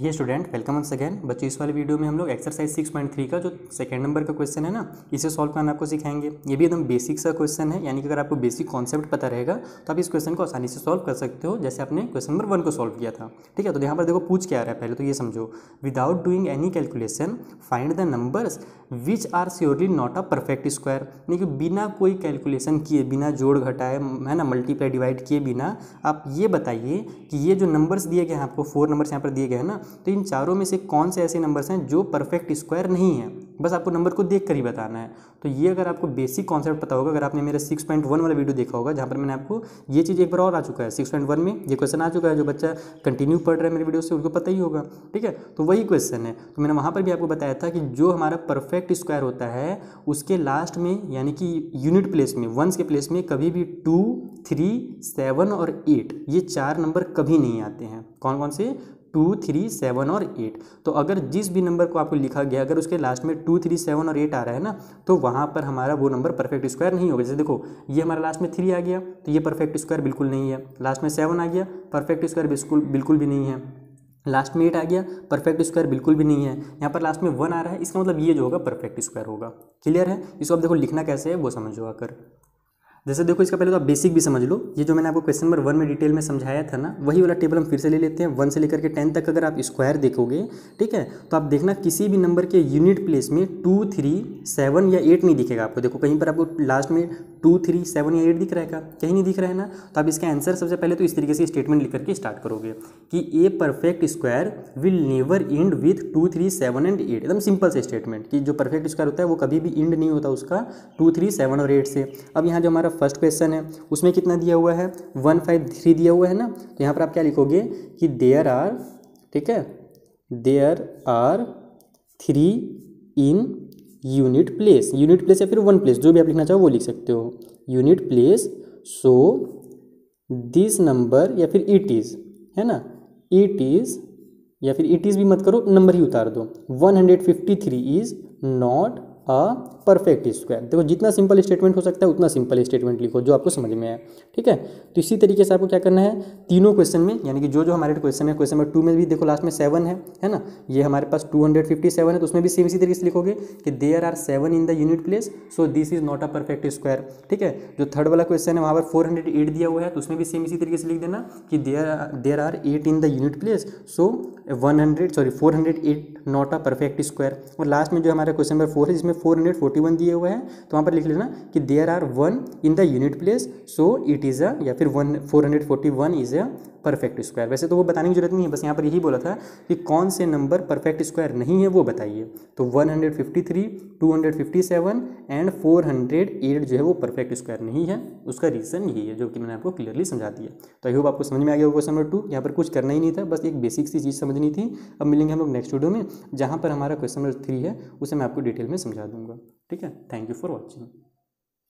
हे student, welcome once again. बच्चों, इस वाले वीडियो में हम लोग एक्सरसाइज 6.3 का जो सेकंड नंबर का क्वेश्चन है ना, इसे सॉल्व करना आपको सिखाएंगे। ये भी एकदम बेसिक सा क्वेश्चन है, यानी कि अगर आपको बेसिक कॉन्सेप्ट पता रहेगा तो आप इस क्वेश्चन को आसानी से सॉल्व कर सकते हो, जैसे आपने क्वेश्चन नंबर 1 को सॉल्व किया था। ठीक है, तो यहाँ पर देखो पूछ क्या आ रहा है, पहले तो ये समझो। Without doing any calculation find the numbers which are surely not a perfect square. यानी कि बिना कोई कैलकुलेशन किए, बिना जोड़ घटाए, है ना, मल्टीप्लाई डिवाइड किए बिना आप ये बताइए कि ये जो नंबर्स दिए गए हैं, आपको 4 नंबर्स यहाँ पर दिए गए हैं ना, तो इन चारों में से कौन से ऐसे नंबर्स हैं जो परफेक्ट स्क्वायर नहीं है। बस आपको नंबर को देख कर ही बताना है। तो ये अगर आपको बेसिक कॉन्सेप्ट पता होगा, अगर आपने मेरा 6.1 वाला वीडियो देखा होगा जहाँ पर मैंने आपको ये चीज़ एक बार और आ चुका है 6.1 में, ये क्वेश्चन आ चुका है। जो बच्चा कंटिन्यू पढ़ रहा है मेरे वीडियो से उनको पता ही होगा। ठीक है, तो वही क्वेश्चन है। तो मैंने वहाँ पर भी आपको बताया था कि जो हमारा परफेक्ट स्क्वायर होता है उसके लास्ट में, यानी कि यूनिट प्लेस में, वंस के प्लेस में कभी भी 2, 3, 7 और 8 ये 4 नंबर कभी नहीं आते हैं। कौन कौन से? 2, 3, 7 और 8। तो अगर जिस भी नंबर को आपको लिखा गया, अगर उसके लास्ट में 2, 3, 7 और 8 आ रहा है ना, तो वहाँ पर हमारा वो नंबर परफेक्ट स्क्वायर नहीं होगा। जैसे देखो, ये हमारा लास्ट में 3 आ गया तो ये परफेक्ट स्क्वायर बिल्कुल नहीं है। लास्ट में 7 आ गया, परफेक्ट स्क्वायर बिल्कुल भी नहीं है। लास्ट में 8 आ गया, परफेक्ट स्क्वायर बिल्कुल भी नहीं है। यहाँ पर लास्ट में 1 आ रहा है, इसका मतलब ये जो होगा परफेक्ट स्क्वायर होगा। क्लियर है? इसको आप देखो लिखना कैसे है वो समझो आकर। जैसे देखो, इसका पहले तो आप बेसिक भी समझ लो। ये जो मैंने आपको क्वेश्चन नंबर 1 में डिटेल में समझाया था ना, वही वाला टेबल हम फिर से ले लेते हैं। 1 से लेकर के 10 तक अगर आप स्क्वायर देखोगे, ठीक है, तो आप देखना किसी भी नंबर के यूनिट प्लेस में 2, 3, 7 या 8 नहीं दिखेगा आपको। देखो, कहीं पर आपको लास्ट में 2, 3, 7 या 8 दिख रहा है, कहीं नहीं दिख रहा है ना। तो आप इसका आंसर सबसे पहले तो इस तरीके से स्टेटमेंट लिख करके स्टार्ट करोगे कि a perfect square will never end with 2, 3, 7 and 8। एकदम सिंपल से स्टेटमेंट कि जो परफेक्ट स्क्वायर होता है वो कभी भी एंड नहीं होता उसका 2, 3, 7 और 8 से। अब यहाँ जो हमारा फर्स्ट क्वेश्चन है उसमें कितना दिया हुआ है? 1, 5, 3 दिया हुआ है ना। तो यहाँ पर आप क्या लिखोगे कि देयर आर, ठीक है, there are 3 in unit place. Unit place या फिर 1 प्लेस, जो भी आप लिखना चाहो वो लिख सकते हो। Unit place, so this number, या फिर इट इज़, है ना, इट इज़, या फिर इट इज़ भी मत करो, नंबर ही उतार दो। 153 is not a perfect square. देखो, जितना सिंपल स्टेटमेंट हो सकता है उतना सिंपल स्टेटमेंट लिखो जो आपको समझ में आए। ठीक है, तो इसी तरीके से आपको क्या करना है तीनों क्वेश्चन में, यानी कि जो हमारे क्वेश्चन है। क्वेश्चन नंबर 2 में भी देखो लास्ट में 7 है ना, ये हमारे पास 257 है, तो उसमें भी सेम इसी तरीके से लिखोगे कि there are 7 in the unit place, so this is not a perfect square. ठीक है, जो थर्ड वाला क्वेश्चन है वहाँ पर 408 दिया हुआ है, तो उसमें भी सेम इसी तरीके से लिख देना कि there are 8 in the unit place, so 408 not a perfect square. और लास्ट में जो हमारा क्वेश्चन नंबर 4 है जिसमें 441 दिए हुए हैं, तो वहाँ पर लिख लेना कि there are 1 in the unit place, so it is a, या फिर 441 इज़ अ परफेक्ट स्क्वायर। वैसे तो वो बताने की जरूरत नहीं है, बस यहाँ पर यही बोला था कि कौन से नंबर परफेक्ट स्क्वायर नहीं है वो बताइए। तो 153, 257 एंड 408 जो है वो परफेक्ट स्क्वायर नहीं है। उसका रीज़न यही है जो कि मैंने आपको क्लियरली समझा दिया। तो आई होप आपको समझ में आ गया क्वेश्चन नंबर 2। यहाँ पर कुछ करना ही नहीं था, बस एक बेसिक सी चीज़ समझनी थी। अब मिलेंगे हम लोग नेक्स्ट वीडियो में, जहाँ पर हमारा क्वेश्चन नंबर 3 है उसे मैं आपको डिटेल में समझा दूँगा। ठीक है, थैंक यू फॉर वॉचिंग।